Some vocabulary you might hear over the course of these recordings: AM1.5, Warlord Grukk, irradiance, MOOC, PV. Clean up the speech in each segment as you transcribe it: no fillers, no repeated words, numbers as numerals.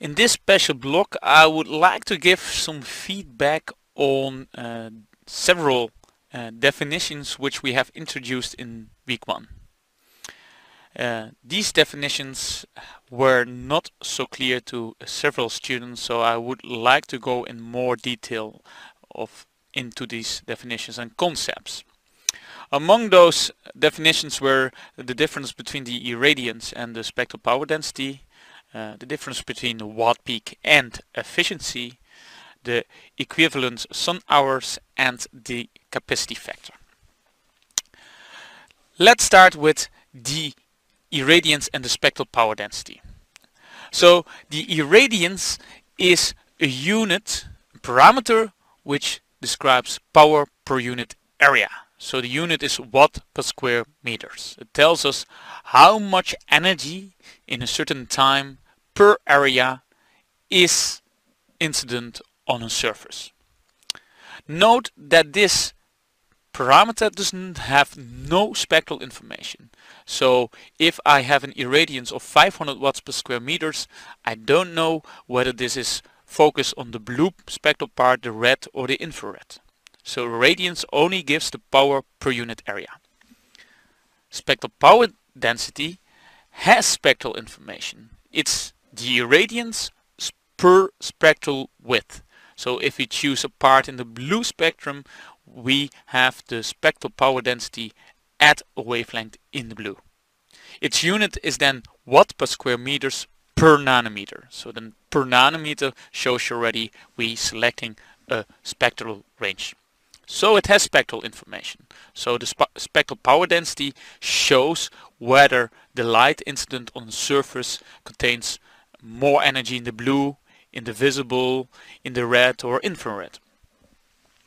In this special block, I would like to give some feedback on several definitions which we have introduced in week one. These definitions were not so clear to several students, so I would like to go in more detail into these definitions and concepts. Among those definitions were the difference between the irradiance and the spectral power density, the difference between watt peak and efficiency, the equivalent sun hours, and the capacity factor. Let's start with the irradiance and the spectral power density. So the irradiance is a unit parameter which describes power per unit area. So the unit is watt per square meters. It tells us how much energy in a certain time per area is incident on a surface. Note that this parameter doesn't have no spectral information. So if I have an irradiance of 500 watts per square meters, I don't know whether this is focused on the blue spectral part, the red, or the infrared. So irradiance only gives the power per unit area. Spectral power density has spectral information. It's the irradiance per spectral width. So if we choose a part in the blue spectrum, we have the spectral power density at a wavelength in the blue. Its unit is then watt per square meters per nanometer. So then per nanometer shows already we selecting a spectral range. So it has spectral information. So the spectral power density shows whether the light incident on the surface contains more energy in the blue, in the visible, in the red, or infrared.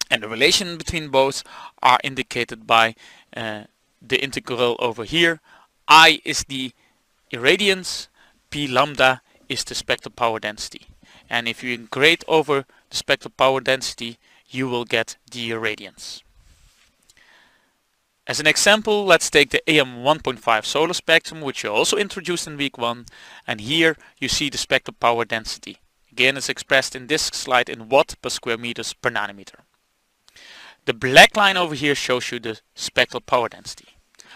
And the relation between both are indicated by the integral over here. I is the irradiance, P lambda is the spectral power density. And if you integrate over the spectral power density, you will get the irradiance. As an example, let's take the AM1.5 solar spectrum, which you also introduced in week one, and here you see the spectral power density. Again, it's expressed in this slide in watt per square meters per nanometer. The black line over here shows you the spectral power density.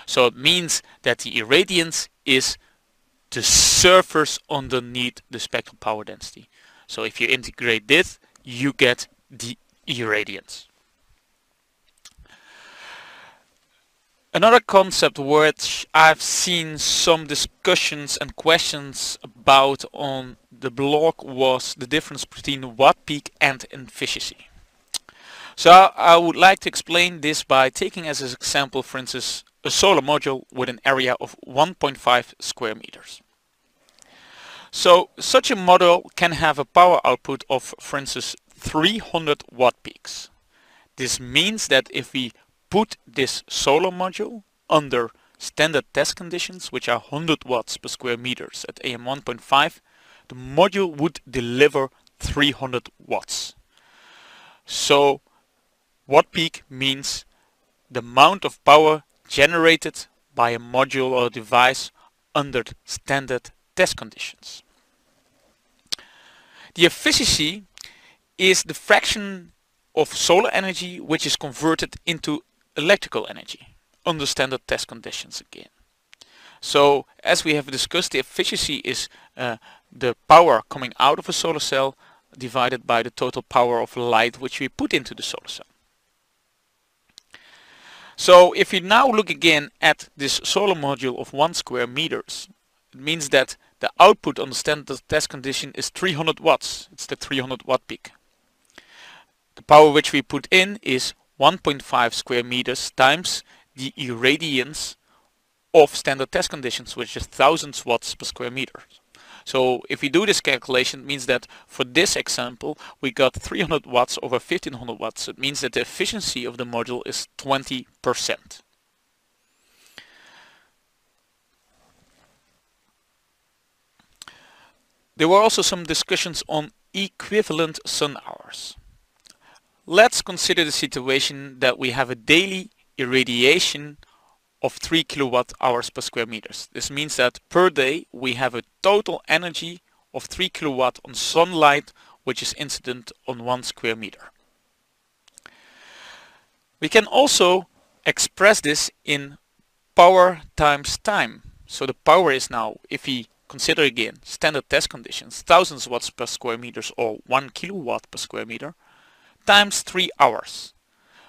So it means that the irradiance is the surface underneath the spectral power density. So if you integrate this, you get the irradiance. Another concept which I've seen some discussions and questions about on the blog was the difference between watt peak and efficiency. So I would like to explain this by taking as an example, for instance, a solar module with an area of 1.5 square meters. So such a module can have a power output of, for instance, 300 watt peaks. This means that if we put this solar module under standard test conditions, which are 100 watts per square meters at AM1.5, the module would deliver 300 watts. So watt peak means the amount of power generated by a module or device under standard test conditions. The efficiency is the fraction of solar energy which is converted into electrical energy under standard test conditions again. So as we have discussed, the efficiency is the power coming out of a solar cell divided by the total power of light which we put into the solar cell. So if we now look again at this solar module of 1 square meters, it means that the output on the standard test condition is 300 watts. It's the 300 watt peak. The power which we put in is 1.5 square meters times the irradiance of standard test conditions, which is 1000 watts per square meter. So if we do this calculation, it means that for this example, we got 300 watts over 1500 watts. It means that the efficiency of the module is 20%. There were also some discussions on equivalent sun hours. Let's consider the situation that we have a daily irradiation of 3 kilowatt hours per square meters. This means that per day we have a total energy of 3 kilowatt on sunlight which is incident on 1 square meter. We can also express this in power times time. So the power is now, if we consider again standard test conditions, 1000 watts per square meters or 1 kilowatt per square meter, times 3 hours.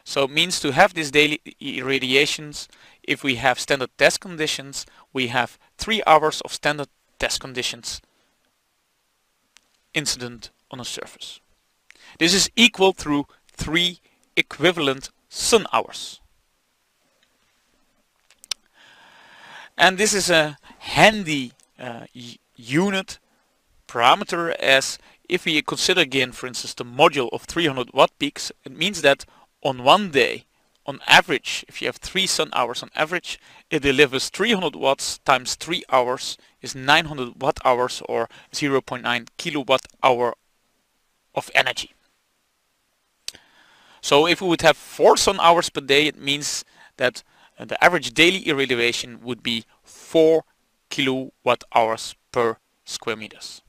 So it means to have these daily irradiations, if we have standard test conditions, we have 3 hours of standard test conditions incident on a surface. This is equal through 3 equivalent sun hours. And this is a handy unit parameter, as if we consider again, for instance, the module of 300 watt peaks, it means that on one day, on average, if you have 3 sun hours on average, it delivers 300 watts times 3 hours is 900 watt hours or 0.9 kilowatt hour of energy. So if we would have 4 sun hours per day, it means that the average daily irradiation would be 4 kilowatt hours per square meters.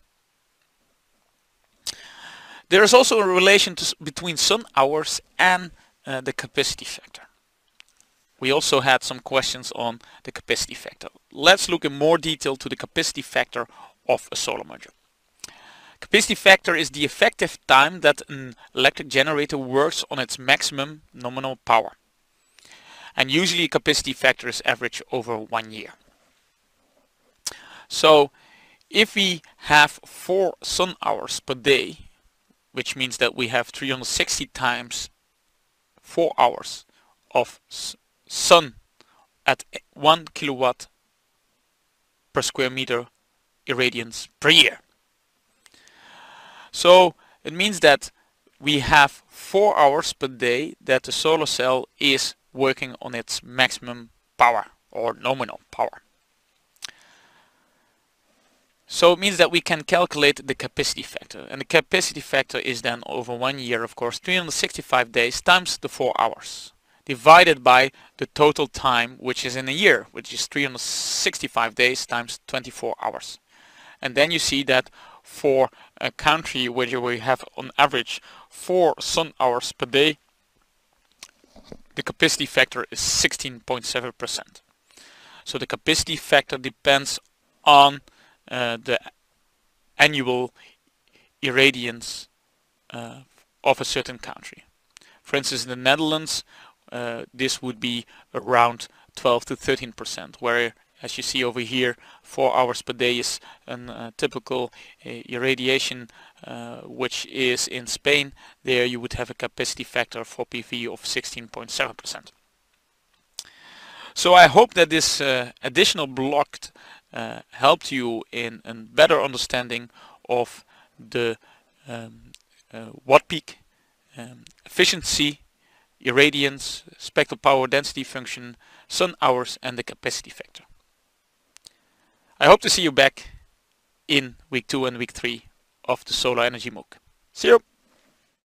There is also a relation between sun hours and the capacity factor. We also had some questions on the capacity factor. Let's look in more detail to the capacity factor of a solar module. Capacity factor is the effective time that an electric generator works on its maximum nominal power. And usually capacity factor is average over 1 year. So if we have 4 sun hours per day, which means that we have 360 times 4 hours of sun at 1 kilowatt per square meter irradiance per year. So it means that we have 4 hours per day that the solar cell is working on its maximum power or nominal power. So it means that we can calculate the capacity factor, and the capacity factor is then over 1 year, of course, 365 days times the 4 hours divided by the total time which is in a year, which is 365 days times 24 hours. And then you see that for a country where we have on average 4 sun hours per day, the capacity factor is 16.7%. So the capacity factor depends on the annual irradiance of a certain country. For instance, in the Netherlands, this would be around 12 to 13%, where, as you see over here, 4 hours per day is a typical irradiation, which is in Spain. There you would have a capacity factor for PV of 16.7%. So I hope that this additional block helped you in a better understanding of the watt-peak efficiency, irradiance, spectral power density function, sun hours and the capacity factor. I hope to see you back in week 2 and week 3 of the Solar Energy MOOC. See you!